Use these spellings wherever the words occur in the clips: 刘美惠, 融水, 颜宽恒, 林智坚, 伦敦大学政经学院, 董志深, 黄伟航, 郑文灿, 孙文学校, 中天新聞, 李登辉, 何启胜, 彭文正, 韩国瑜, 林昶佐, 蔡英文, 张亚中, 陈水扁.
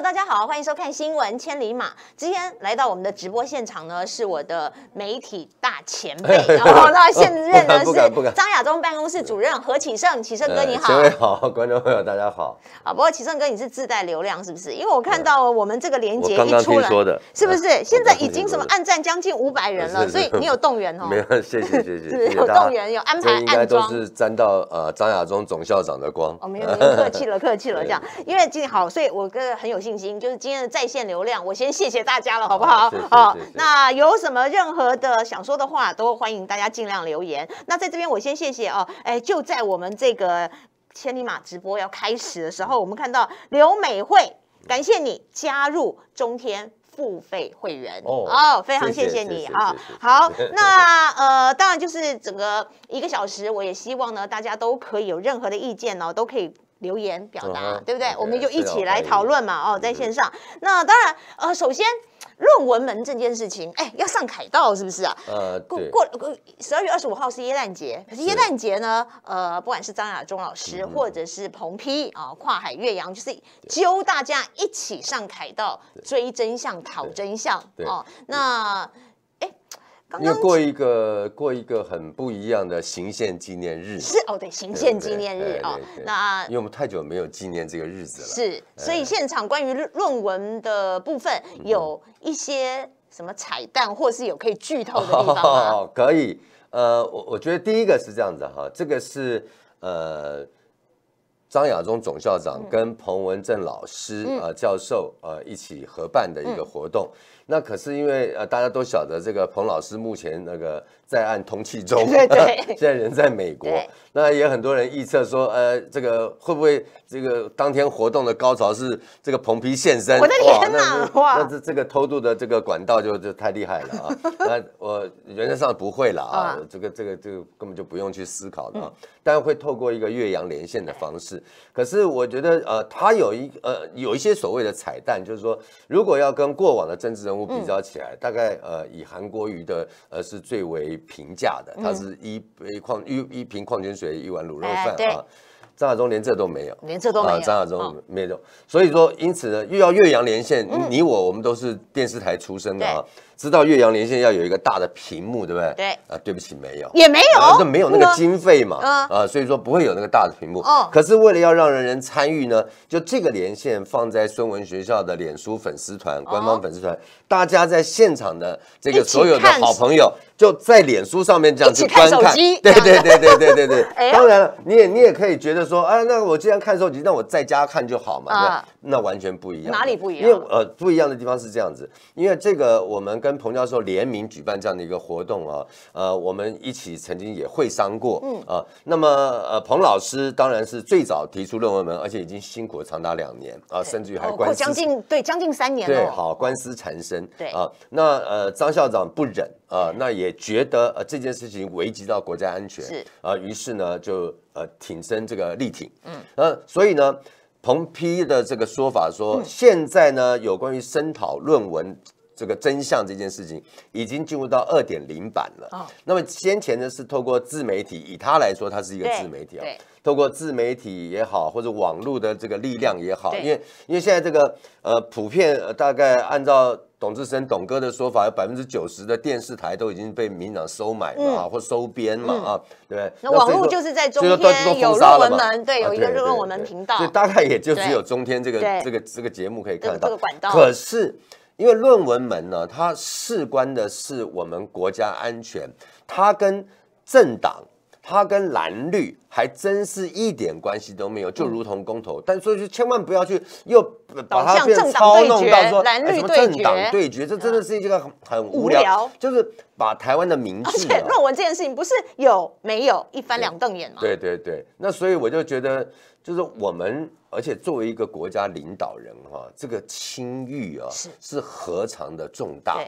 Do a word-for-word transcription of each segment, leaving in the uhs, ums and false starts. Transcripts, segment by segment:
Hello， 大家好，欢迎收看新闻千里马。今天来到我们的直播现场呢，是我的媒体大前辈，然后他现任呢是张亚中办公室主任何启胜，启胜哥你好。各位好，观众朋友大家好。啊，不过启胜哥你是自带流量是不是？因为我看到我们这个连结一出来，是不是现在已经什么按赞将近五百人了？所以你有动员哦。没有，谢谢谢谢。有动员，有安排暗装。应该都是沾到呃张亚中总校长的光。哦，没有，客气了客气了，这样，因为今天好，所以我跟很。有信心，就是今天的在线流量，我先谢谢大家了，好不好？好，那有什么任何的想说的话，都欢迎大家尽量留言。那在这边我先谢谢哦，哎，就在我们这个千里马直播要开始的时候，我们看到刘美惠，感谢你加入中天付费会员哦，非常谢谢你啊！好，那呃，当然就是整个一个小时，我也希望呢，大家都可以有任何的意见哦，都可以。留言表达、uh huh, 对不对？ Okay, 我们就一起来讨论嘛！哦，在线上。嗯、那当然，呃，首先论文门这件事情，哎，要上凯道是不是啊？呃，过过十二月二十五号是耶诞节，可是耶诞节呢，呃，不管是张亚中老师、嗯、或者是彭批啊、呃，跨海越洋，就是揪大家一起上凯道追真相、讨真相哦。那。因为过一个过一个很不一样的行宪纪念日是哦，对，行宪纪念日哦，那因为我们太久没有纪念这个日子了，是，所以现场关于论文的部分有一些什么彩蛋，或是有可以剧透的地方吗？哦，可以，呃，我我觉得第一个是这样子哈，这个是呃张亚中总校长跟彭文正老师呃教授呃一起合办的一个活动。那可是因为呃，大家都晓得这个彭老师目前那个在案通缉中，对对，现在人在美国。那也很多人预测说，呃，这个会不会这个当天活动的高潮是这个彭批现身？我的天哪！哇，那这这个偷渡的这个管道就就太厉害了啊！那我原则上不会了啊，这个这个这个根本就不用去思考的啊。但会透过一个越洋连线的方式。可是我觉得呃，他有一呃有一些所谓的彩蛋，就是说如果要跟过往的政治人物比较起来，大概呃以韩国瑜的呃是最为平价的，他是一一矿一一瓶矿泉水一碗卤肉饭啊。张亚中连这都没有，连这都没有，张亚中没有，所以说因此呢，又要越洋连线，你我我们都是电视台出身的啊，知道越洋连线要有一个大的屏幕，对不对？对啊，对不起，没有，也没有，那没有那个经费嘛，啊，所以说不会有那个大的屏幕。可是为了要让人人参与呢，就这个连线放在孙文学校的脸书粉丝团、官方粉丝团，大家在现场的这个所有的好朋友。就在脸书上面这样去观看，对对对对对对对。当然了，你也你也可以觉得说，啊，那我既然看手机，那我在家看就好嘛。那完全不一样。哪里不一样？因为呃，不一样的地方是这样子，因为这个我们跟彭教授联名举办这样的一个活动啊，呃，我们一起曾经也会商过，嗯啊，那么呃，彭老师当然是最早提出论文门，而且已经辛苦长达两年啊，甚至于还官司将近对将近三年了，对，好官司缠身，对啊，那呃张校长不忍。啊、呃，那也觉得呃这件事情危及到国家安全，是啊、呃，于是呢就呃挺身这个力挺，嗯，呃，所以呢，彭批的这个说法说，嗯、现在呢有关于声讨论文这个真相这件事情，已经进入到二点零版了。哦、那么先前呢是透过自媒体，以他来说，他是一个自媒体啊。透过自媒体也好，或者网络的这个力量也好，因为因为现在这个呃普遍、呃、大概按照董志深董哥的说法，有百分之九十的电视台都已经被民进党收买嘛，或收编嘛啊，对不对？那网络就是在中天有论文门，对，有一个论文门频道，所以大概也就只有中天这个这个这个节目可以看到。可是因为论文门呢，它事关的是我们国家安全，它跟政党。它跟蓝绿还真是一点关系都没有，就如同公投，但所以就千万不要去又把它变操弄到说蓝绿政党对决，这真的是一个很无聊，就是把台湾的民智。而且论文这件事情不是有没有一翻两瞪眼吗？对对对，那所以我就觉得，就是我们，而且作为一个国家领导人哈、啊，这个清誉啊是何尝的重大，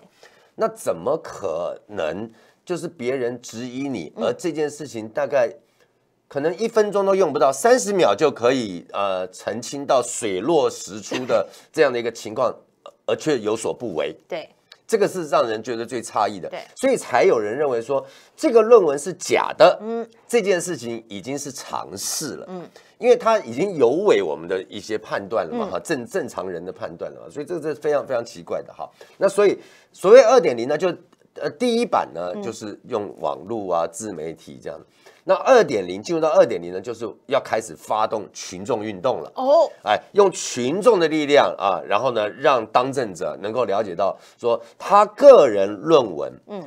那怎么可能？就是别人质疑你，而这件事情大概可能一分钟都用不到，三十秒就可以呃澄清到水落石出的这样的一个情况，而却有所不为。对，这个是让人觉得最诧异的，所以才有人认为说这个论文是假的。嗯，这件事情已经是常识了。嗯，因为它已经有违我们的一些判断了嘛，哈，正正常人的判断了嘛，所以这是非常非常奇怪的哈。那所以所谓二点零呢，就呃第一版呢就是用网络啊、自媒体这样。那二点零进入到二点零呢，就是要开始发动群众运动了。哦，哎，用群众的力量啊，然后呢，让当政者能够了解到，说他个人论文，嗯，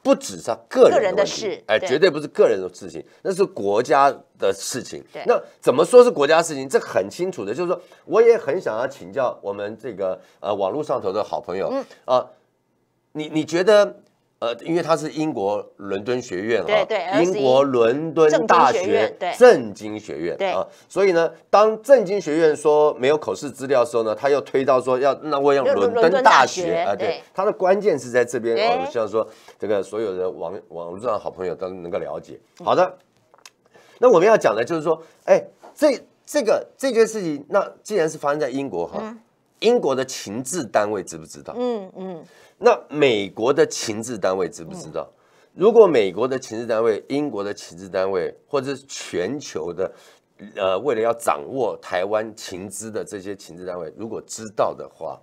不只是他个人的事，哎，绝对不是个人的事情，那是国家的事情。那怎么说是国家事情？这很清楚的，就是说，我也很想要请教我们这个呃网络上头的好朋友，嗯啊，你你觉得？呃，因为它是英国伦敦学院哈、啊，英国伦敦大学政经学院啊，所以呢，当政经学院说没有口试资料的时候呢，他又推到说要那我要伦敦大学啊，对，它的关键是在这边，我们希望说这个所有的网网络上好朋友都能够了解。好的，那我们要讲的就是说，哎，这这个这件事情，那既然是发生在英国哈、啊，英国的情治单位知不知道？嗯嗯。那美国的情治单位知不知道？如果美国的情治单位、英国的情治单位，或者是全球的，呃，为了要掌握台湾情治的这些情治单位，如果知道的话，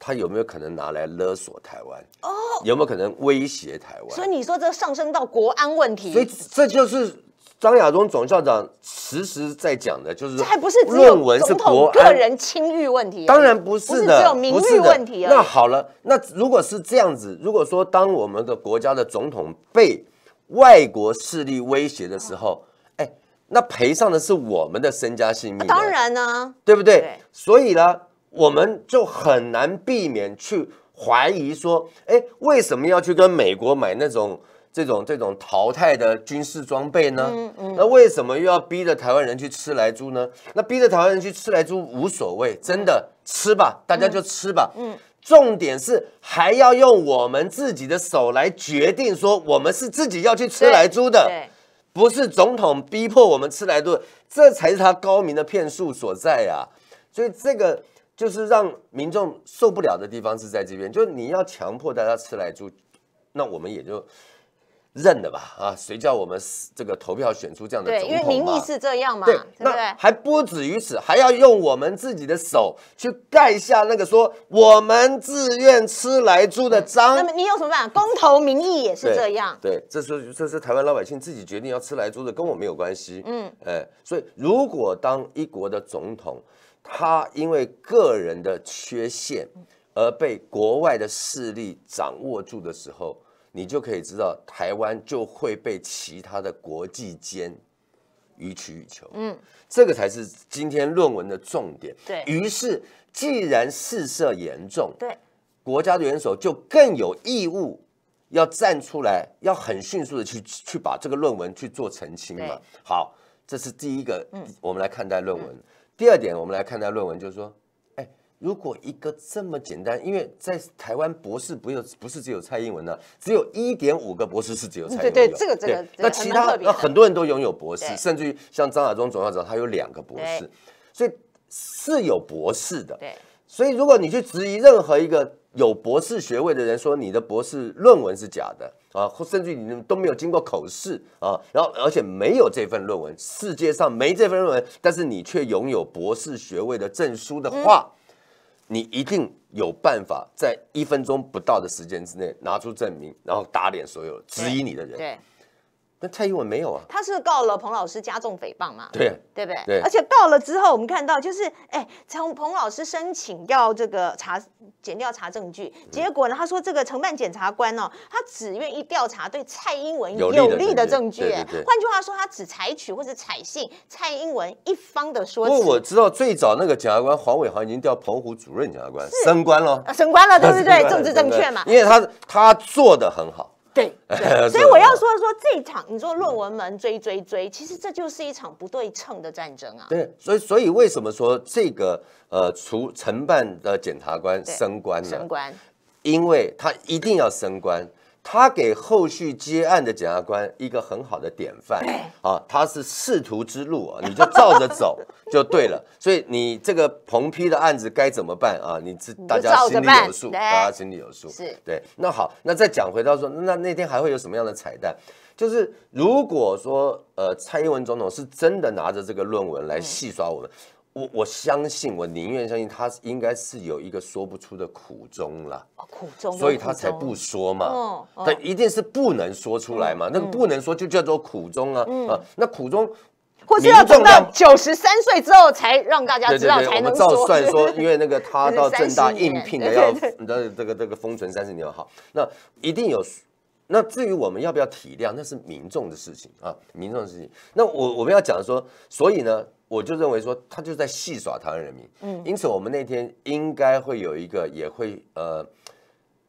他有没有可能拿来勒索台湾？哦，有没有可能威胁台湾？所以你说这上升到国安问题，所以这就是张亚中总校长时时在讲的，就是这还不是只有总统个人清誉问题，当然不是的，只有名誉问题。那好了，那如果是这样子，如果说当我们的国家的总统被外国势力威胁的时候，哎，那赔上的是我们的身家性命，当然呢，对不对？所以呢，我们就很难避免去怀疑说，哎，为什么要去跟美国买那种？这种这种淘汰的军事装备呢？嗯嗯、那为什么又要逼着台湾人去吃莱猪呢？那逼着台湾人去吃莱猪无所谓，真的吃吧，大家就吃吧。嗯嗯、重点是还要用我们自己的手来决定，说我们是自己要去吃莱猪的，不是总统逼迫我们吃莱猪，这才是他高明的骗术所在呀、啊。所以这个就是让民众受不了的地方是在这边，就是你要强迫大家吃莱猪，那我们也就。认的吧，啊，谁叫我们这个投票选出这样的总统嘛？对，因为民意是这样嘛。对，那还不止于此，还要用我们自己的手去盖下那个说我们自愿吃莱猪的章。那么你有什么办法？公投民意也是这样。对，这是这是台湾老百姓自己决定要吃莱猪的，跟我没有关系。嗯，哎，所以如果当一国的总统，他因为个人的缺陷而被国外的势力掌握住的时候。你就可以知道，台湾就会被其他的国际间予取予求。嗯，这个才是今天论文的重点。对，于是既然事涉严重，对，国家的元首就更有义务要站出来，要很迅速的去去把这个论文去做澄清嘛。好，这是第一个，我们来看待论文。第二点，我们来看待论文，就是说。如果一个这么简单，因为在台湾博士不有不是只有蔡英文呢、啊，只有 一点五 个博士是只有蔡英文有。对对，这个这个。那其他那很多人都拥有博士，甚至于像张亚中总校长，他有两个博士，所以是有博士的。对。所以如果你去质疑任何一个有博士学位的人说你的博士论文是假的啊，甚至于你都没有经过口试啊，然后而且没有这份论文，世界上没这份论文，但是你却拥有博士学位的证书的话。嗯你一定有办法在一分钟不到的时间之内拿出证明，然后打脸所有质疑你的人。对，但蔡英文没有啊，他是告了彭老师加重诽谤嘛？对，对不对？对。而且告了之后，我们看到就是，哎，从彭老师申请要这个查检调查证据，结果呢，他说这个承办检察官哦，他只愿意调查对蔡英文有利的证据。换句话说，他只采取或者采信蔡英文一方的说辞。不过我知道最早那个检察官黄伟航已经调澎湖主任检察官升官了，升官了，对不对？政治正确嘛，因为他他做得很好。对，对，所以我要说说这一场，你说论文门追追追，其实这就是一场不对称的战争啊。对，所以所以为什么说这个呃，除承办的检察官升官呢？升官，因为他一定要升官，他给后续接案的检察官一个很好的典范啊，他是仕途之路啊，你就照着走就对了。所以你这个彭批的案子该怎么办啊？你知大家心里有数，大家心里有数。是，对。那好，那再讲回到说，那那天还会有什么样的彩蛋？就是如果说呃，蔡英文总统是真的拿着这个论文来戏耍我们。嗯 我我相信，我宁愿相信他应该是有一个说不出的苦衷啦，苦衷，所以他才不说嘛。他一定是不能说出来嘛，那个不能说就叫做苦衷啊啊，那苦衷，或是要等到九十三岁之后才让大家知道才能说。我们照算说，因为那个他到政大应聘的要的这个这个封存三十年好，那一定有。 那至于我们要不要体谅，那是民众的事情啊，民众的事情。那我我们要讲说，所以呢，我就认为说，他就在戏耍台湾人民。嗯，因此我们那天应该会有一个，也会呃，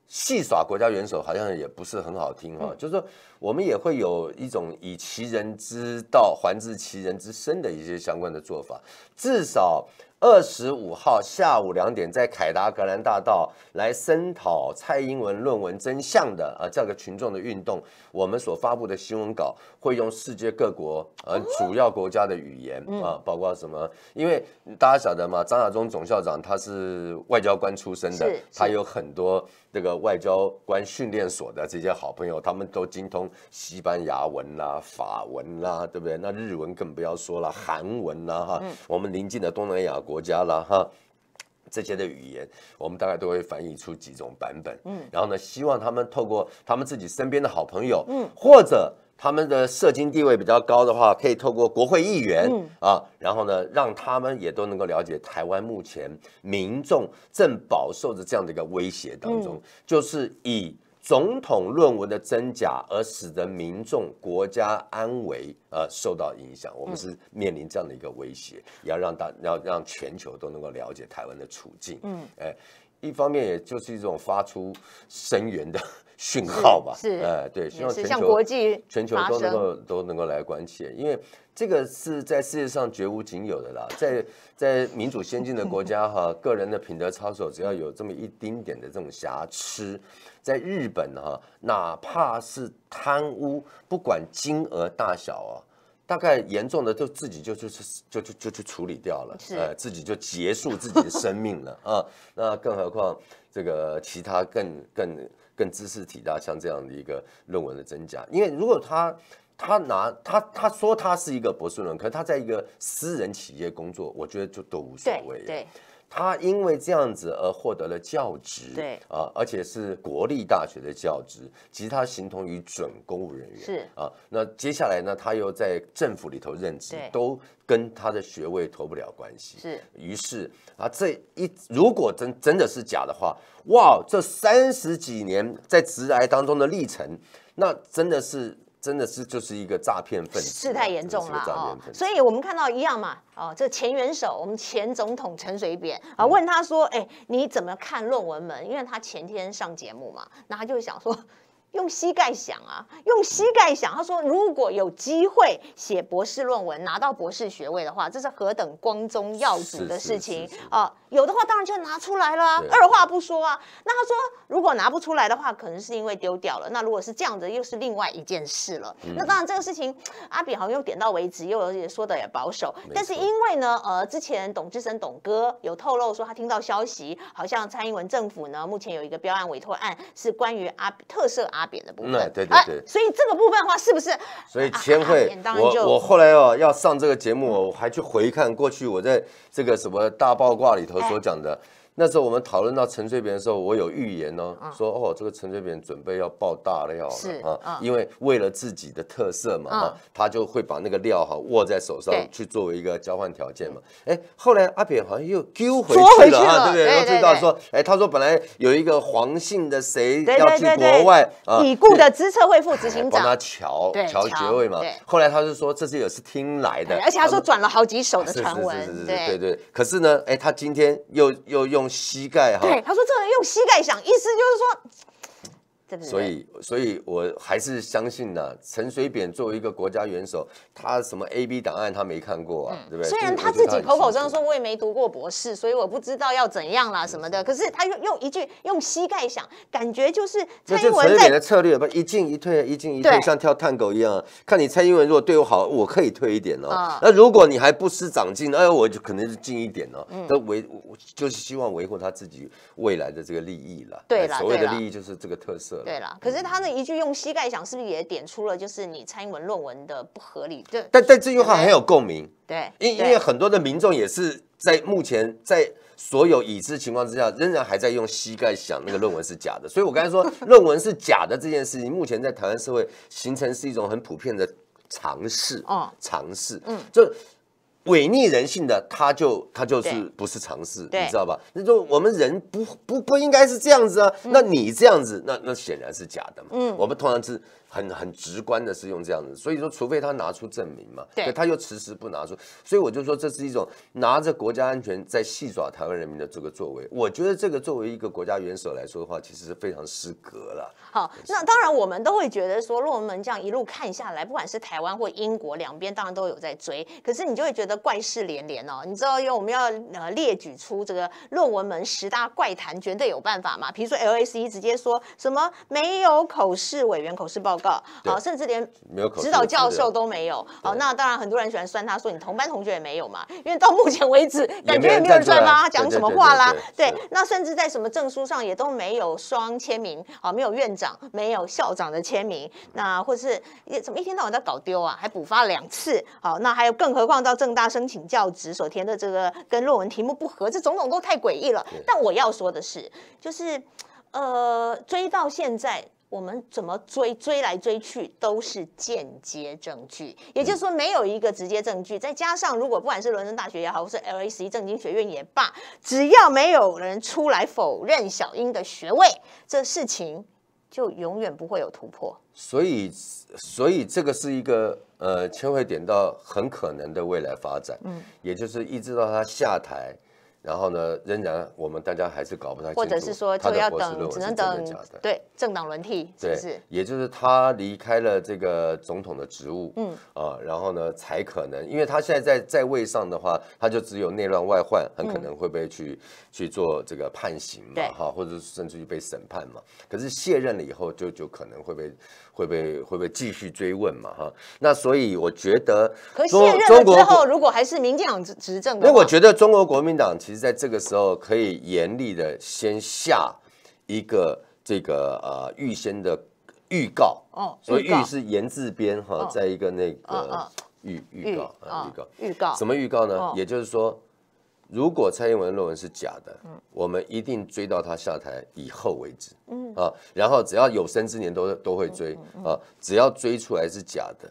戏耍国家元首，好像也不是很好听啊。嗯、就是说，我们也会有一种以其人之道还治其人之身的一些相关的做法，至少。 二十五号下午两点，在凯达格兰大道来声讨蔡英文论文真相的啊这个群众的运动，我们所发布的新闻稿会用世界各国呃主要国家的语言啊，包括什么？因为大家晓得嘛，张亚中总校长他是外交官出身的，他有很多这个外交官训练所的这些好朋友，他们都精通西班牙文啦、法文啦，对不对？那日文更不要说了，韩文啦哈，我们邻近的东南亚。 国家啦哈，这些的语言，我们大概都会翻译出几种版本。嗯，然后呢，希望他们透过他们自己身边的好朋友，嗯，或者他们的社经地位比较高的话，可以透过国会议员，嗯啊，然后呢，让他们也都能够了解台湾目前民众正饱受着这样的一个威胁当中，嗯、就是以总统论文的真假而使得民众国家安危。 呃，受到影响，我们是面临这样的一个威胁，也要让大，要让全球都能够了解台湾的处境。嗯，哎，一方面也就是一种发出声援的讯号吧。是，哎，对，希望全球国际全球都能够都能够来关切，因为这个是在世界上绝无仅有的啦。在在民主先进的国家哈，个人的品德操守只要有这么一丁点的这种瑕疵，在日本哈，哪怕是贪污，不管金额大小啊。 大概严重的就自己就就就就就去处理掉了，呃，自己就结束自己的生命了啊！那更何况这个其他更更更知识体大像这样的一个论文的真假，因为如果他他拿他他说他是一个博士论文，可是他在一个私人企业工作，我觉得就都无所谓了。 他因为这样子而获得了教职，对啊，而且是国立大学的教职，其实他形同于准公务人员，是啊。那接下来呢，他又在政府里头任职，都跟他的学位脱不了关系，是。于是啊，这一如果真真的是假的话，哇，这三十几年在职涯当中的历程，那真的是。 真的是就是一个诈骗分子，事态严重了哦，所以我们看到一样嘛，哦，这前元首，我们前总统陈水扁啊，问他说，哎，你怎么看论文门？因为他前天上节目嘛，那他就想说。 用膝盖想啊，用膝盖想。他说，如果有机会写博士论文，拿到博士学位的话，这是何等光宗耀祖的事情啊！有的话当然就拿出来了、啊，二话不说啊。那他说，如果拿不出来的话，可能是因为丢掉了。那如果是这样子，又是另外一件事了。那当然，这个事情阿扁好像又点到为止，又也说的也保守。但是因为呢，呃，之前董志森董哥有透露说，他听到消息，好像蔡英文政府呢，目前有一个标案委托案是关于阿特赦阿。 扁的部分，对对对，所以这个部分的话，是不是？所以千惠，我我后来哦要上这个节目，我还去回看过去我在这个什么大爆卦里头所讲的。那时候我们讨论到陈水扁的时候，我有预言哦，说哦这个陈水扁准备要爆大料了啊，因为为了自己的特色嘛，啊，他就会把那个料哈握在手上去作为一个交换条件嘛。哎，后来阿扁好像又丢回去了啊，对不对？又提到说，哎，他说本来有一个黄姓的谁要去国外啊，已故的资策会副执行长帮他瞧瞧爵位嘛。后来他就说这些也是听来的，而且他说转了好几手的传闻，对对对。可是呢，哎，他今天又又用。 膝盖哈，对，他说这人用膝盖想，意思就是说。对不对？所以，所以我还是相信呢、啊，陈水扁作为一个国家元首，他什么 A B 档案他没看过啊，嗯、对不对？虽然他自己口口声声说我也没读过博士，所以我不知道要怎样啦什么的，可是他又用一句用膝盖想，感觉就是蔡英文在。这是陈水扁的策略，不一进一退，一进一退，像跳探狗一样、啊。看你蔡英文如果对我好，我可以退一点哦。哦那如果你还不思长进，哎，我就可能就进一点哦。嗯、都维就是希望维护他自己未来的这个利益了。对了，所谓的利益就是这个特色。对了，可是他那一句用膝盖想，是不是也点出了就是你蔡英文论文的不合理？对，但但这句话很有共鸣。对，因因为很多的民众也是在目前在所有已知情况之下，仍然还在用膝盖想那个论文是假的。所以我刚才说论文是假的这件事情，目前在台湾社会形成是一种很普遍的常识。哦，常识。嗯，就。违逆人性的，他就他就是不是常识，你知道吧？那就我们人不不不应该是这样子啊。嗯、那你这样子，那那显然是假的嘛。嗯，我们通常是很很直观的是用这样子，所以说，除非他拿出证明嘛，对，他又迟迟不拿出，所以我就说这是一种拿着国家安全在戏耍台湾人民的这个作为。我觉得这个作为一个国家元首来说的话，其实是非常失格了。好，那当然我们都会觉得说，论文这样一路看下来，不管是台湾或英国两边，当然都有在追，可是你就会觉得。怪事连连哦，你知道，因为我们要呃列举出这个论文门十大怪谈，绝对有办法嘛。比如说 L A C 直接说什么没有口试委员口试报告，好，甚至连指导教授都没有。好，那当然很多人喜欢酸他，说你同班同学也没有嘛，因为到目前为止感觉也没有人专帮他讲什么话啦。对，那甚至在什么证书上也都没有双签名，好，没有院长，没有校长的签名，那或是怎么一天到晚在搞丢啊，还补发两次。好，那还有更何况到政大。申请教职所填的这个跟论文题目不合，这种种都太诡异了。但我要说的是，就是呃，追到现在，我们怎么追追来追去都是间接证据，也就是说没有一个直接证据。再加上如果不管是伦敦大学也好，或是 L A C 政经学院也罢，只要没有人出来否认小英的学位，这事情就永远不会有突破。所以，所以这个是一个。呃，千惠点到很可能的未来发展，嗯，也就是一直到他下台，然后呢，仍然我们大家还是搞不太清楚，或者是说就要等，只能等对政党轮替，是不是？也就是他离开了这个总统的职务，嗯啊，然后呢，才可能，因为他现在在在位上的话，他就只有内乱外患，很可能会被去去做这个判刑嘛，哈，或者甚至于被审判嘛。可是卸任了以后，就就可能会被。会被会被继续追问嘛？哈，那所以我觉得，可卸任之后，如果还是民进党执政的，因为我觉得中国国民党其实在这个时候可以严厉的先下一个这个呃预先的预告哦，所以“预”是言字边哈，在一个那个预预告啊预告预告什么预告呢？也就是说，如果蔡英文论文是假的，我们一定追到他下台以后为止。嗯啊，然后只要有生之年都都会追啊，只要追出来是假的，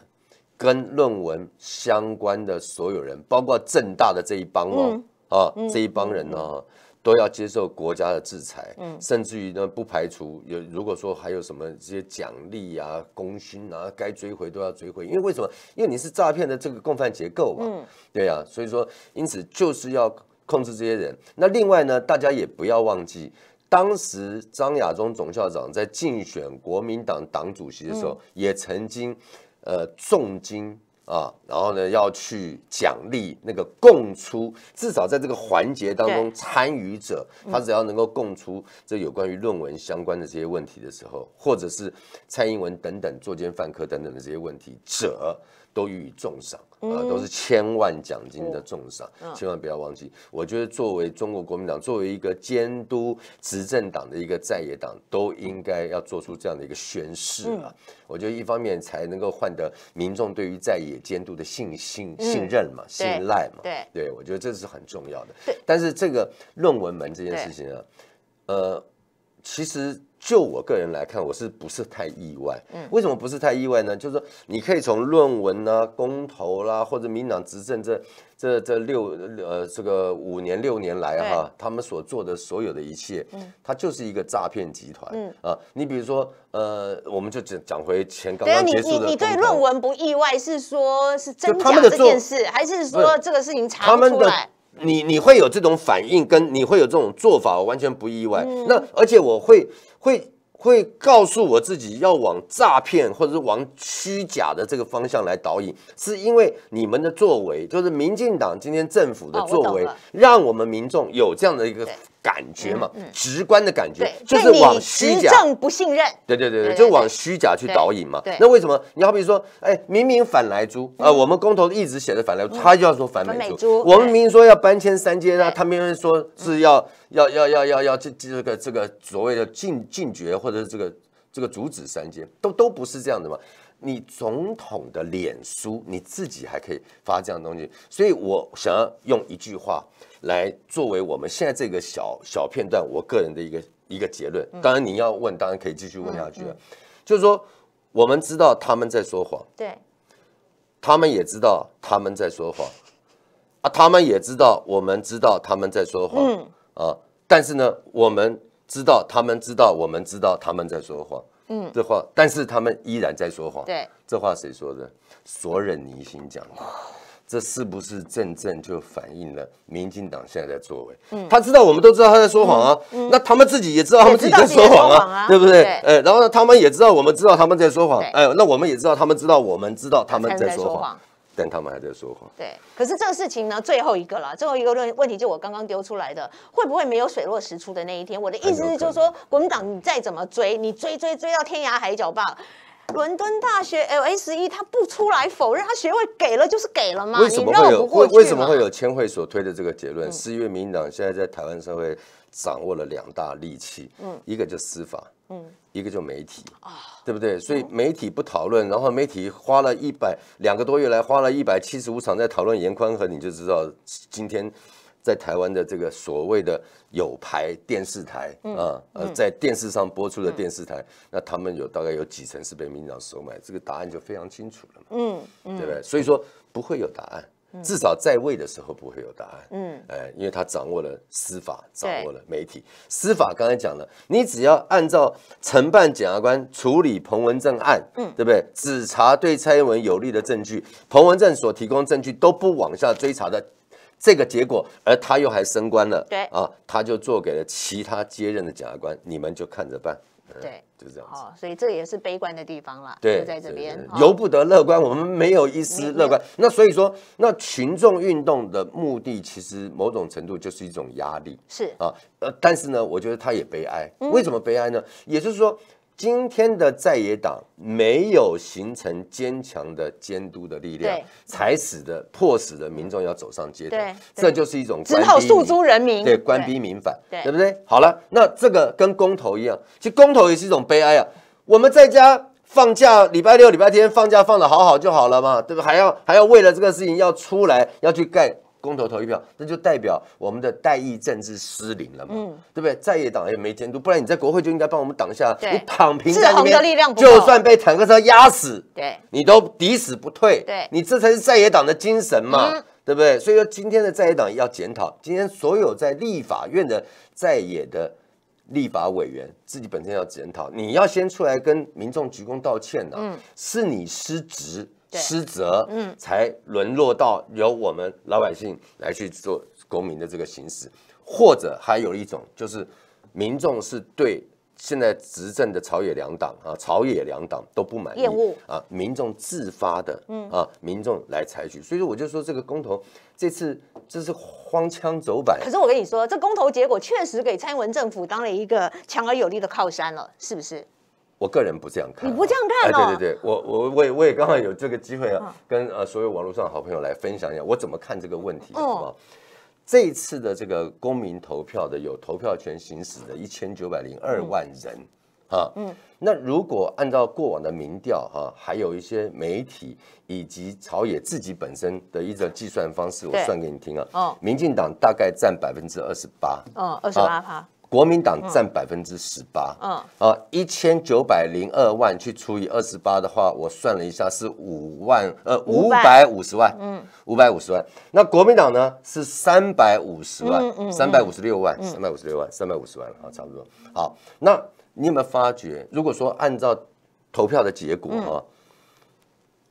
跟论文相关的所有人，包括政大的这一帮哦啊这一帮人哦、啊，都要接受国家的制裁。甚至于呢，不排除有如果说还有什么这些奖励啊、功勋啊，该追回都要追回。因为为什么？因为你是诈骗的这个共犯结构嘛。对啊，所以说因此就是要。控制这些人。那另外呢，大家也不要忘记，当时张亚中总校长在竞选国民党党主席的时候，嗯、也曾经，呃，重金啊，然后呢要去奖励那个供出，至少在这个环节当中参与者，他只要能够供出这有关于论文相关的这些问题的时候，或者是蔡英文等等作奸犯科等等的这些问题者。都予以重赏啊，都是千万奖金的重赏，千万不要忘记。我觉得作为中国国民党，作为一个监督执政党的一个在野党，都应该要做出这样的一个宣示啊。我觉得一方面才能够换得民众对于在野监督的信信信任嘛，信赖嘛。对，对我觉得这是很重要的。但是这个论文门这件事情啊，呃，其实。就我个人来看，我是不是太意外？嗯，为什么不是太意外呢？就是说，你可以从论文啦、啊、公投啦、啊，或者民党执政这这这六呃这个五年六年来哈、啊，他们所做的所有的一切，嗯，它就是一个诈骗集团。嗯啊，你比如说呃，我们就讲讲回前刚刚结束的。对啊，你你你对论文不意外，是说是真假这件事，还是说这个事情查不出来？你你会有这种反应，跟你会有这种做法，我完全不意外。那而且我会会会告诉我自己要往诈骗或者是往虚假的这个方向来导引，是因为你们的作为，就是民进党今天政府的作为，让我们民众有这样的一个感觉嘛，直观的感觉，就是往虚假执政不信任，对对对对，就往虚假去导引嘛。那为什么你好比说，哎，明明反莱猪啊，我们公投一直写的反莱猪，他就要说反美猪；我们明明说要搬迁三接，那他明明说是要要要要要要这这个这个所谓的禁禁绝。 或者这个这个阻止三接都都不是这样的嘛？你总统的脸书你自己还可以发这样的东西，所以我想要用一句话来作为我们现在这个小小片段我个人的一个一个结论。当然你要问，当然可以继续问下去了。就是说，我们知道他们在说谎，对，他们也知道他们在说谎啊，他们也知道我们知道他们在说谎啊，但是呢，我们。 知道他们知道我们知道他们在说谎，嗯，这话，但是他们依然在说谎。对，这话谁说的？索忍尼辛讲的。这是不是正正就反映了民进党现在在作为？嗯，他知道我们都知道他在说谎啊，嗯嗯、那他们自己也知道他们自己在说谎啊，对不对？对哎，然后呢，他们也知道我们知道他们在说谎，哎，那我们也知道他们知道我们知道他们在说谎。 但他们还在说谎。对，可是这个事情呢，最后一个了，最后一个问问题就我刚刚丢出来的，会不会没有水落石出的那一天？我的意思是，就是说，国民党你再怎么追，你追追追到天涯海角吧。 伦敦大学 L S E 他不出来否认，他学位给了就是给了嘛？为什么会有为为什么会有千惠所推的这个结论？是因为民进党现在在台湾社会掌握了两大利器，嗯，一个就司法，嗯，一个就媒体，啊，对不对？所以媒体不讨论，然后媒体花了一百两个多月来花了一百七十五场在讨论严宽和，你就知道今天。 在台湾的这个所谓的有牌电视台啊，呃，在电视上播出的电视台，那他们有大概有几成是被民进党收买，这个答案就非常清楚了嘛，嗯，对不对？所以说不会有答案，至少在位的时候不会有答案，嗯，哎，因为他掌握了司法，掌握了媒体。司法刚才讲了，你只要按照承办检察官处理彭文正案，嗯，对不对？只查对蔡英文有利的证据，彭文正所提供证据都不往下追查的。 这个结果，而他又还升官了，对啊，他就做给了其他接任的检察官，你们就看着办。对，就这样子。哦，所以这也是悲观的地方啦，就在这边，由不得乐观，我们没有一丝乐观。那所以说，那群众运动的目的，其实某种程度就是一种压力，是啊，呃，但是呢，我觉得他也悲哀。为什么悲哀呢？也就是说，今天的在野党没有形成坚强的监督的力量，才使得迫使的民众要走上街头。这就是一种之后诉诸人民，对，官逼民反，对不对？好了，那这个跟公投一样，其实公投也是一种悲哀啊。我们在家放假，礼拜六、礼拜天放假放得好好就好了嘛，对不对？还要还要为了这个事情要出来要去干。 公投投一票，那就代表我们的代议政治失灵了嘛，嗯、对不对？在野党也没监督，不然你在国会就应该帮我们挡下。你躺平在那边，就算被坦克车压死，对，你都抵死不退，对，你这才是在野党的精神嘛，嗯、对不对？所以说今天的在野党要检讨，今天所有在立法院的在野的。 立法委员自己本身要检讨，你要先出来跟民众鞠躬道歉呐、啊，嗯、是你失职失责，嗯，才沦落到由我们老百姓来去做公民的这个行使，或者还有一种就是民众是对现在执政的朝野两党啊，朝野两党都不满意，厌恶啊，民众自发的，嗯啊，民众来采取，所以说我就说这个公投这次。 这是荒腔走板。可是我跟你说，这公投结果确实给蔡英文政府当了一个强而有力的靠山了，是不是？我个人不这样看、啊。你不这样看哦、哎？对对对，我我我也我也刚好有这个机会啊，跟呃所有网络上的好朋友来分享一下我怎么看这个问题，好不好？这一次的这个公民投票的有投票权行使的一千九百零二万人啊，嗯，那如果按照过往的民调哈、啊，还有一些媒体。 以及朝野自己本身的一种计算方式，我算给你听啊。哦，民进党大概占百分之二十八，哦，二十八趴。国民党占百分之十八，嗯，啊，一千九百零二万去除以二十八的话，我算了一下是五万，呃，五百五十万，嗯，五百五十万。那国民党呢是三百五十万，三百五十六万，三百五十六万，三百五十万，好，差不多。好，那你有没有发觉，如果说按照投票的结果哈？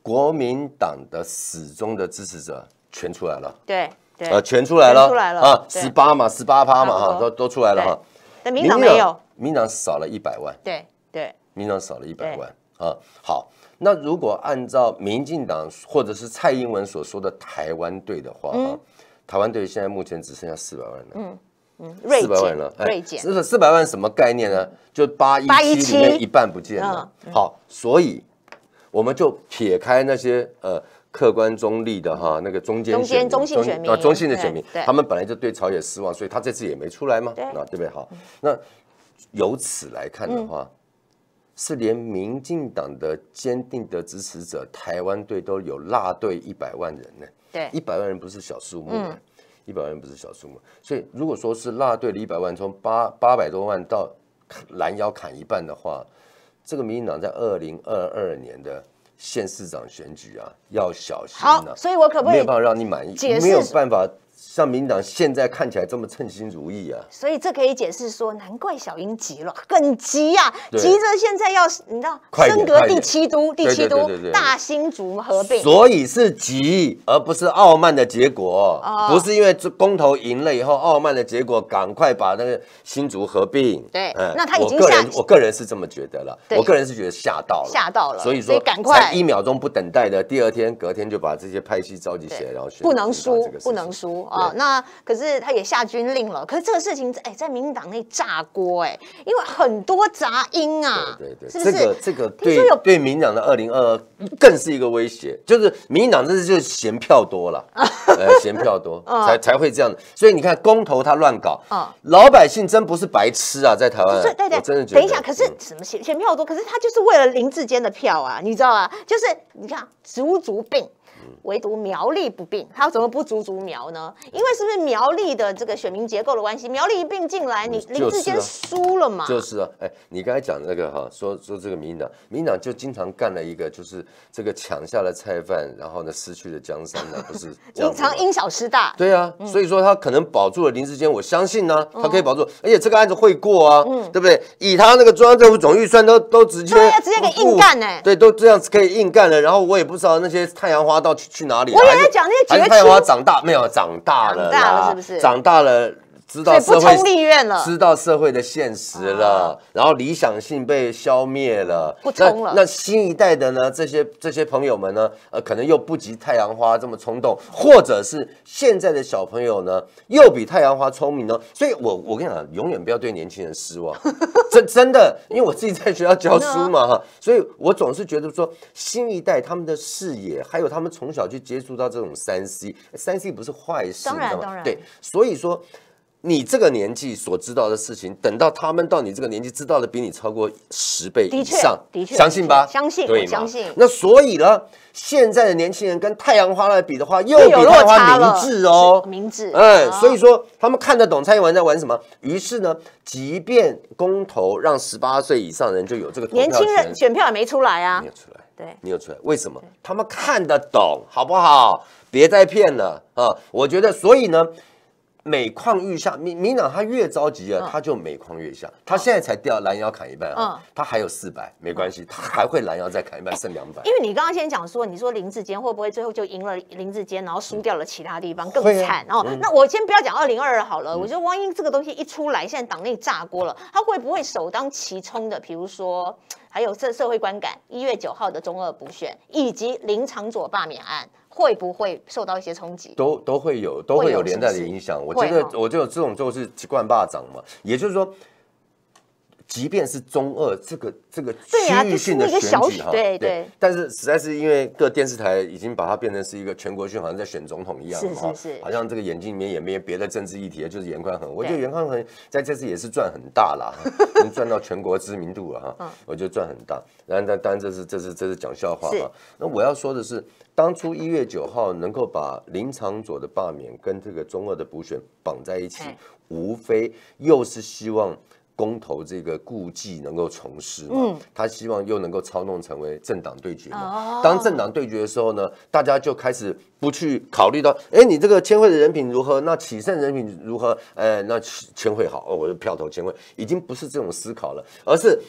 国民党的始终的支持者全出来了，对，呃，全出来了，出来了啊，十八嘛，十八趴嘛，哈，都都出来了哈。但民党没有，民党少了一百万，对，对，民党少了一百万啊。好，那如果按照民进党或者是蔡英文所说的台湾队的话，嗯、台湾队现在目前只剩下四百万了。嗯 四百万了，锐减，四四百万什么概念呢？就八一七里面一半不见了。好，所以我们就撇开那些呃客观中立的哈，那个中间中间中性选民啊，中性的选民，他们本来就对朝野失望，所以他这次也没出来嘛，那对不对？好，那由此来看的话，是连民进党的坚定的支持者台湾队都有落队一百万人呢。对，一百万人不是小数目。 一百万不是小数目，所以如果说是落队的一百万，从八八百多万到拦腰砍一半的话，这个民进党在二零二二年的县市长选举啊，要小心啊。好，所以我可不可以没有办法让你满意？没有办法像民进党现在看起来这么称心如意啊。所以这可以解释说，难怪小英急了，很急呀、啊，急着现在要你知道，升格第七都，第七都大新竹合并，所以是急，而不是傲慢的结果，哦、不是因为公投赢了以后傲慢的结果，赶快把那个新竹合并。对，嗯、那他已经吓，我个人是这么觉得了，我个人是觉得吓到了，吓到了，所以说赶快一秒钟不等待的，第二天隔天就把这些派系召集起来，然后选不能输，不能输。 哦，那可是他也下军令了，可是这个事情哎，在民党内炸锅哎，因为很多杂音啊，对对对，是不是？这个对对民党的二零二二更是一个威胁，就是民党这是就是嫌票多了，呃，嫌票多才才会这样的，所以你看公投他乱搞，老百姓真不是白痴啊，在台湾，对对，真的觉得。等一下，可是什么嫌嫌票多？可是他就是为了林志坚的票啊，你知道啊，就是你看竹竹病。 唯独苗栗不并，他怎么不逐逐苗呢？因为是不是苗栗的这个选民结构的关系，苗栗一并进来，你林志坚输了嘛？就是啊，哎，你刚才讲那个哈，说说这个民进党，民进党就经常干了一个，就是这个抢下了菜饭，然后呢失去了江山呢，不是？经常因小失大。对啊，所以说他可能保住了林志坚，我相信呢，他可以保住，而且这个案子会过啊，对不对？以他那个中央政府总预算都都直接对啊，直接给硬干呢。对，都这样子可以硬干了，然后我也不知道那些太阳花到。 去去哪里？我也在讲那些绝情。花长大没有？长大了，长大了是不是？长大了，知道社会不冲立院了，知道社会的现实了，然后理想性被消灭了，不冲了。那新一代的呢？这些这些朋友们呢？呃，可能又不及太阳花这么冲动，或者是现在的小朋友呢，又比太阳花聪明呢。所以我我跟你讲，永远不要对年轻人失望，真真的，因为我自己在学校教书嘛哈，所以我总是觉得说。 新一代他们的视野，还有他们从小去接触到这种三 C， 三 C 不是坏事，当然当然对，所以说你这个年纪所知道的事情，等到他们到你这个年纪知道的比你超过十倍以上，的确，相信吧，相信，对嘛，相信。那所以呢，现在的年轻人跟太阳花来比的话，又比太阳花明智哦，明智，嗯，所以说他们看得懂蔡英文在玩什么，于是呢。 即便公投让十八岁以上人就有这个投票权，年轻人选票也没出来啊，没有出来，对，没有出来，为什么？他们看得懂，好不好？别再骗了啊！我觉得，所以呢，每况愈下，民民党他越着急啊，他就每况愈下。他现在才掉拦腰砍一半啊，他还有四百，没关系，他还会拦腰再砍一半，剩两百。因为你刚刚先讲说，你说林志坚会不会最后就赢了林志坚，然后输掉了其他地方更惨？哦，那我先不要讲二零二二好了，我觉得万一这个东西一出来，现在党内。 炸锅了，他会不会首当其冲的？比如说，还有社社会观感，一月九号的中二补选，以及林昶佐罢免案，会不会受到一些冲击？都都会有，都会有连带的影响。我觉得，我觉得这种就是惯霸掌嘛，也就是说。 即便是中二这个这个区域性的选举哈，对对，但是实在是因为各电视台已经把它变成是一个全国性，好像在选总统一样，是是是，好像这个眼睛里面也没有别的政治议题，就是严宽恒。我觉得严宽恒在这次也是赚很大啦，能赚到全国知名度了哈，我觉得赚很大。然后但当然这是这是这是讲笑话哈。那我要说的是，当初一月九号能够把林昶佐的罢免跟这个中二的补选绑在一起，无非又是希望。 公投这个顾忌能够重施嘛，他希望又能够操弄成为政党对决嘛。当政党对决的时候呢，大家就开始不去考虑到，哎，你这个千惠的人品如何？那启胜人品如何？哎，那千惠好，哦，我的票投千惠，已经不是这种思考了，而是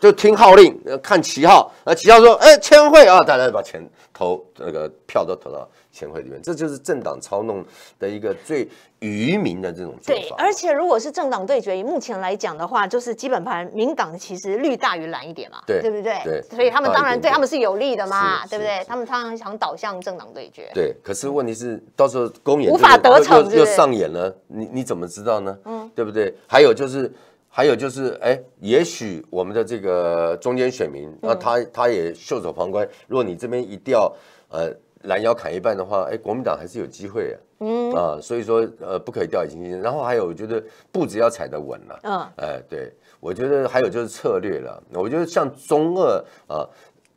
就听号令，看旗号，啊，旗号说，哎，千惠啊，大家把钱投那个票都投到千惠里面，这就是政党操弄的一个最愚民的这种做法。对，而且如果是政党对决，以目前来讲的。的话，就是基本盘民党其实绿大于蓝一点嘛， 对, 对不对？对，所以他们当然对他们是有利的嘛，对不对？他们当然想导向政党对决。对，可是问题是到时候公演无法得逞，又又上演了，你你怎么知道呢？嗯，对不对？还有就是。还有就是，哎，也许我们的这个中间选民，那、嗯啊、他他也袖手旁观。如果你这边一掉，呃，拦腰砍一半的话，哎，国民党还是有机会啊。嗯啊，所以说，呃，不可以掉以轻心。然后还有，我觉得步子要踩得稳了、啊。嗯，哎、呃，对，我觉得还有就是策略了。我觉得像中二啊，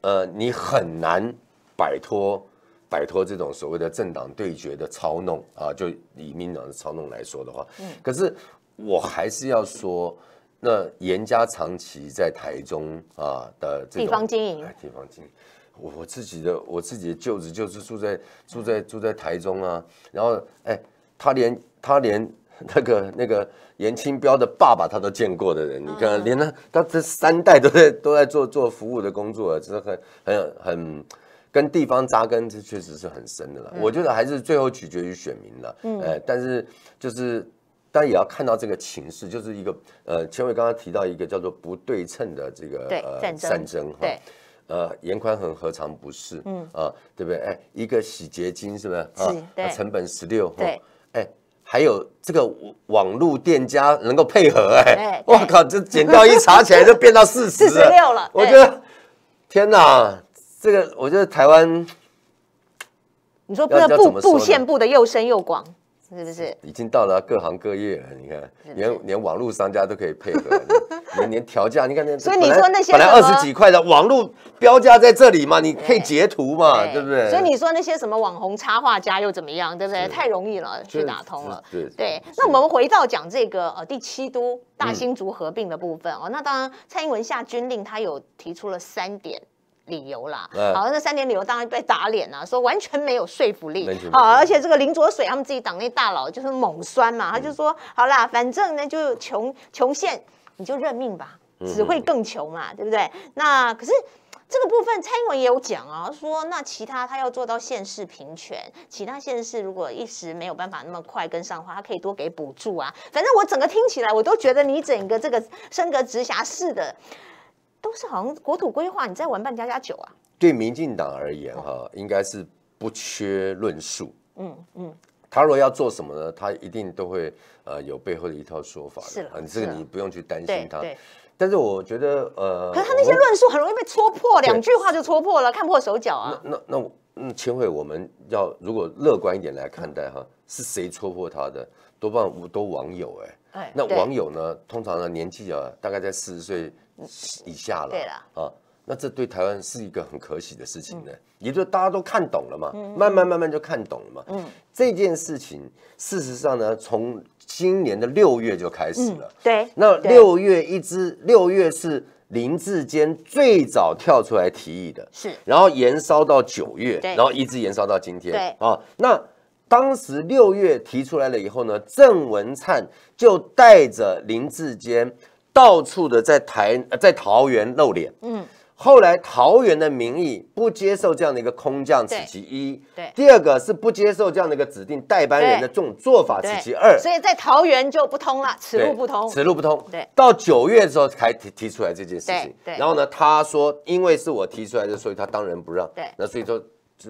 呃，你很难摆脱。摆脱这种所谓的政党对决的操弄啊，就以民党的操弄来说的话，可是我还是要说，那严家长期在台中啊的这种地方经营，地方经营，我我自己的我自己的舅子就是住在住在住在台中啊，然后哎，他连他连那个那个严清标的爸爸他都见过的人，你看连他他这三代都在都在做做服务的工作，真的很很很。跟地方扎根，这确实是很深的了。我觉得还是最后取决于选民了。嗯，哎，但是就是，但也要看到这个情势，就是一个呃，千惠刚刚提到一个叫做不对称的这个呃战争，对，呃，严宽恒何尝不是？嗯啊，对不对？哎，一个洗洁精是不是？啊，对，成本十六，对，哎。还有这个网络店家能够配合，哎，我靠，这剪刀一查起来就变到四十，四十六了。我觉得，天哪！这个我觉得台湾，你说这个布布线布的又深又广，是不是？已经到了各行各业了。你看，连连网络商家都可以配合，连连调价，你看那。所以你说那些本来二十几块的网络标价在这里嘛，你可以截图嘛，对不对？所以你说那些什么网红插画家又怎么样，对不对？太容易了，去打通了。对对。那我们回到讲这个呃第七都大新竹合并的部分哦，那当然蔡英文下军令，他有提出了三点。理由啦，好，那三点理由当然被打脸啦，说完全没有说服力，好，而且这个林卓水他们自己党内大佬就是猛酸嘛，他就说，好啦，反正呢就穷穷县你就认命吧，只会更穷嘛，对不对？那可是这个部分蔡英文也有讲啊，说那其他他要做到县市平权，其他县市如果一时没有办法那么快跟上的话，他可以多给补助啊。反正我整个听起来，我都觉得你整个这个升格直辖市的。都是好像国土规划，你在玩扮家家酒啊？对民进党而言，哈，应该是不缺论述。嗯嗯，他如果要做什么呢？他一定都会呃有背后的一套说法。是了，这个你不用去担心他。但是我觉得呃，可是他那些论述很容易被戳破，两句话就戳破了，看破手脚啊。那那那嗯，千惠，我们要如果乐观一点来看待哈，是谁戳破他的？多半都网友哎、欸。那网友呢，通常的年纪啊，大概在四十岁。以下了，对了啊，那这对台湾是一个很可喜的事情呢，也就大家都看懂了嘛，慢慢慢慢就看懂了嘛。嗯，这件事情事实上呢，从今年的六月就开始了。对，那六月一支，六月是林智坚最早跳出来提议的，是，然后延烧到九月，然后一直延烧到今天。对啊，那。当时六月提出来了以后呢，郑文灿就带着林智坚。到处的在台在桃园露脸，嗯，后来桃园的民意不接受这样的一个空降，此其一，对，第二个是不接受这样的一个指定代班人的这种做法，此其二，所以在桃园就不通了，此路不通，此路不通，对，到九月的时候才提提出来这件事情，对，然后呢，他说因为是我提出来的，所以他当仁不让，对，那所以说。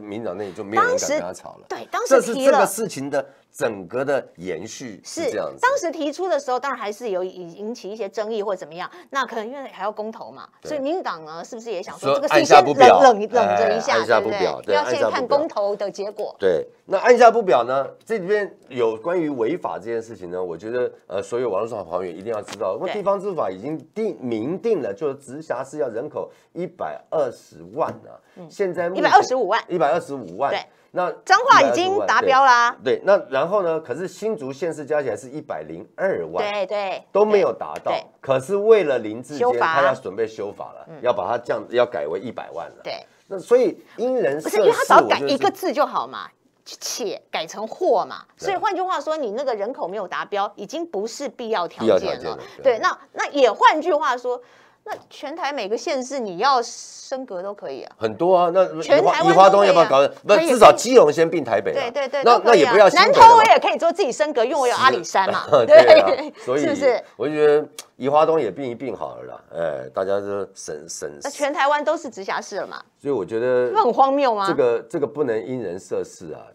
民党内就没有人敢跟他吵了。对，当时提了这是这个事情的整个的延续是这样子。当时提出的时候，当然还是有引起一些争议或怎么样。那可能因为还要公投嘛，所以民党呢是不是也想说这个事情先冷冷冷着一下，对不对？要先看公投的结果。对，那按下不表呢？这里边有关于违法这件事情呢，我觉得呃，所有网络上的朋友一定要知道，那地方政府法已经定明定了，就是直辖市要人口一百二十万啊，现在一百二十五万。一百二十五万，对，那彰化已经达标啦。对，那然后呢？可是新竹县市加起来是一百零二万，对对，都没有达到。可是为了林智坚，他要准备修法了，要把它降，要改为一百万了。对，那所以因人设事，不是因为他只要改一个字就好嘛，且改成或嘛。所以换句话说，你那个人口没有达标，已经不是必要条件了。对，那那也换句话说。那全台每个县市你要升格都可以啊，很多啊。那全台湾、啊、花东要不要搞？那至少基隆先并台北、啊。对对对，那、啊、那也不要。南投我也可以做自己升格，因为我有阿里山嘛。对， 对啊，所以是不是？我觉得宜花东也并一并好了啦。哎，大家就省省。那全台湾都是直辖市了嘛？所以我觉得那很荒谬吗？这个这个不能因人设事啊，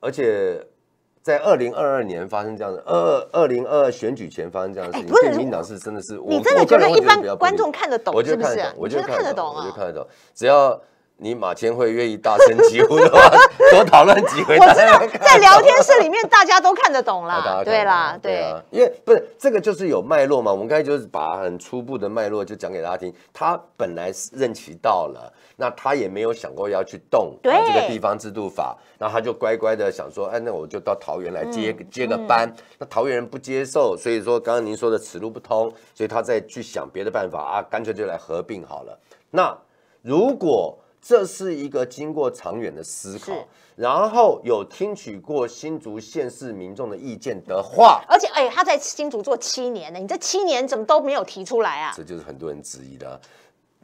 而且。在二零二二年发生这样的，二二零二二选举前发生这样的事情，国民党是真的是，你真的觉得一般观众看得懂是不是？我就看得懂，我就看得懂，只要你马前会愿意大声疾呼的话，多讨论几回。我知道在聊天室里面大家都看得懂啦，对啦，对，因为不是这个就是有脉络嘛，我们刚才就是把很初步的脉络就讲给大家听，他本来任期到了。那他也没有想过要去动这个地方制度法，那他就乖乖的想说，哎，那我就到桃园来接、嗯、接个班。嗯、那桃园人不接受，所以说刚刚您说的此路不通，所以他再去想别的办法啊，干脆就来合并好了。那如果这是一个经过长远的思考，然后有听取过新竹县市民众的意见的话，而且哎，他在新竹做七年呢，你这七年怎么都没有提出来啊？这就是很多人质疑的、啊。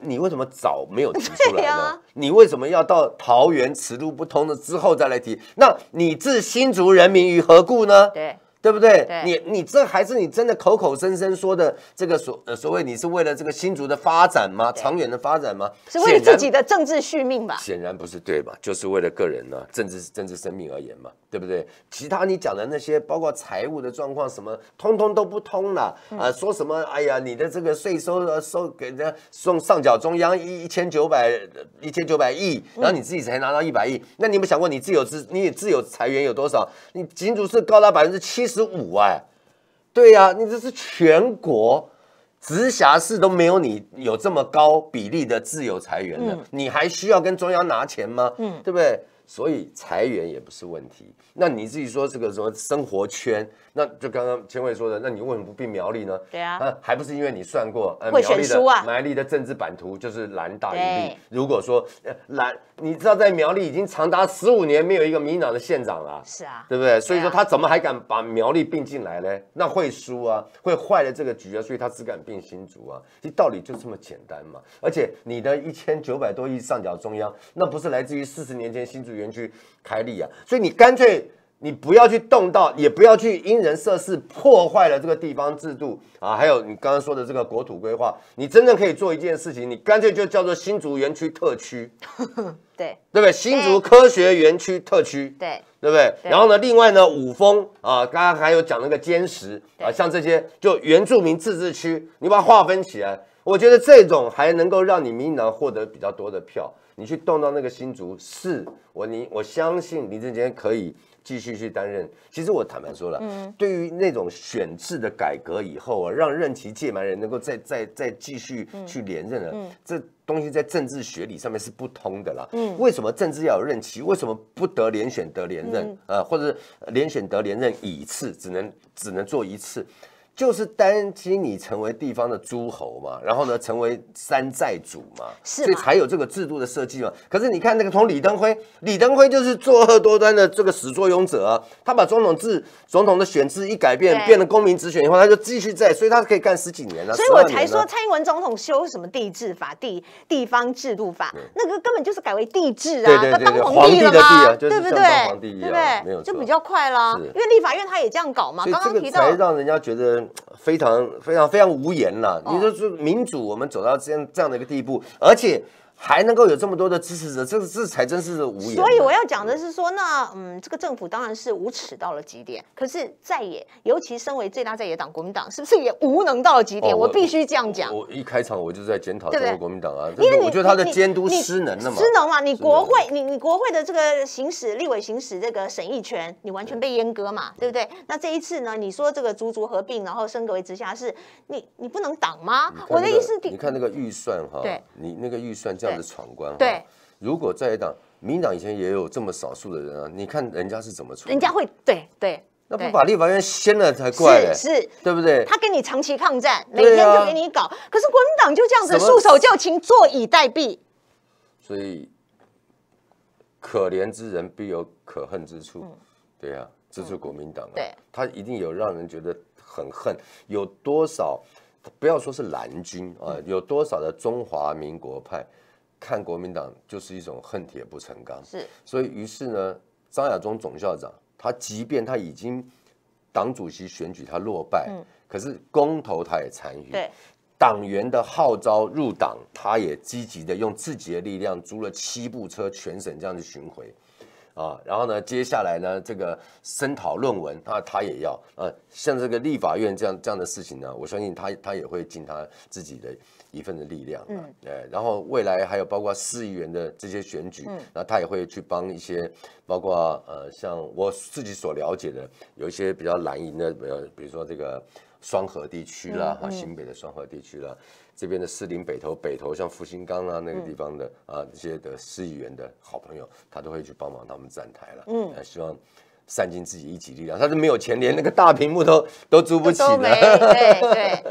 你为什么早没有提出来呢？啊、你为什么要到桃园此路不通了之后再来提？那你置新竹人民于何故呢？对，对不对？对你你这还是你真的口口声声说的这个所、呃、所谓你是为了这个新竹的发展吗？长远的发展吗？是为了自己的政治续命吧？显然不是对吧？就是为了个人呢、啊，政治政治生命而言嘛，对不对？其他你讲的那些，包括财务的状况什么，通通都不通了啊！说什么？哎呀，你的这个税收、啊、收给人家送上缴中央一千九百一千九百亿，然后你自己才拿到一百亿，那你有没有想过你自有自你自有财源有多少？你新竹市高达百分之七十。十五哎，对呀、啊，你这是全国直辖市都没有你有这么高比例的自有财源了，嗯、你还需要跟中央拿钱吗？嗯，对不对？所以财源也不是问题。那你自己说这个什么生活圈，那就刚刚千惠说的，那你为什么不并苗栗呢？对啊，啊还不是因为你算过，呃、会选书啊，苗栗的政治版图就是蓝大于绿。如果说、呃、蓝，你知道在苗栗已经长达十五年没有一个民进党的县长了，是啊，对不对？所以说他怎么还敢把苗栗并进来呢？那会输啊，会坏了这个局啊，所以他只敢并新竹啊，其实道理就这么简单嘛。而且你的一千九百多亿上缴中央，那不是来自于四十年前新竹园区开立啊，所以你干脆。你不要去动到，也不要去因人设事，破坏了这个地方制度啊！还有你刚刚说的这个国土规划，你真正可以做一件事情，你干脆就叫做新竹园区特区，对对不对？新竹科学园区特区，对对不对？然后呢，另外呢，五峰啊，刚刚还有讲那个尖石啊，像这些就原住民自治区，你把它划分起来，我觉得这种还能够让你民进党获得比较多的票。你去动到那个新竹市，我你我相信林志坚可以。继续去担任。其实我坦白说了，嗯、对于那种选制的改革以后啊，让任期届满人能够再再再继续去连任了、啊，嗯嗯、这东西在政治学理上面是不通的啦。嗯、为什么政治要有任期？为什么不得连选得连任？嗯、呃，或者连选得连任一次，只能只能做一次，就是担心你成为地方的诸侯嘛，然后呢成为山寨主嘛，所以才有这个制度的设计嘛。可是你看那个从李登辉，李登辉就是作恶多端的这个始作俑者啊，他把总统制、总统的选制一改变，变成公民直选以后，他就继续在，所以他可以干十几年了、啊。所以我才说蔡英文总统修什么地制法、地地方制度法，那个根本就是改为地制啊，他当皇帝了嘛，对不对？对不对？就比较快啦，因为立法院他也这样搞嘛。刚刚提到，才让人家觉得。非常非常非常无言了。你说是民主，我们走到这样这样的一个地步，而且还能够有这么多的支持者，这这才真是无言。所以我要讲的是说，那嗯，这个政府当然是无耻到了极点，可是在野，尤其身为最大在野党国民党，是不是也无能到了极点？我必须这样讲。我一开场我就在检讨中国国民党啊，因为我觉得他的监督失能了嘛，失能嘛，你国会你你国会的这个行使立委行使这个审议权，你完全被阉割嘛，对不对？那这一次呢，你说这个竹竹合并，然后升格为直辖市，你你不能挡吗？我的意思，你看那个预算哈，对，你那个预算。这样子闯关，对，如果在野党、民党以前也有这么少数的人啊，你看人家是怎么处理？人家会，对对，那不把立法院掀了才怪嘞，是，对不对？他跟你长期抗战，每天就给你搞，可是国民党就这样子束手就擒，坐以待毙。所以，可怜之人必有可恨之处，对啊，这是国民党啊，他一定有让人觉得很恨，有多少？不要说是蓝军啊，有多少的中华民国派看国民党就是一种恨铁不成钢。是，所以于是呢，张亚中总校长他即便他已经党主席选举他落败，嗯、可是公投他也参与。对。 党员的号召入党，他也积极的用自己的力量租了七部车，全省这样去巡回，啊，然后呢，接下来呢，这个声讨论文，他他也要，呃，像这个立法院这样这样的事情呢，我相信他他也会尽他自己的一份的力量，嗯，哎，然后未来还有包括市议员的这些选举，那他也会去帮一些，包括呃，像我自己所了解的，有一些比较蓝营的，呃，比如说这个。 双河地区啦，哈，新北的双河地区啦，这边的士林北投、北投像复兴岗啊那个地方的啊，这些的市议员的好朋友，他都会去帮忙他们站台了。嗯，希望散尽自己一己力量。他是没有钱，连那个大屏幕都都租不起的。对对，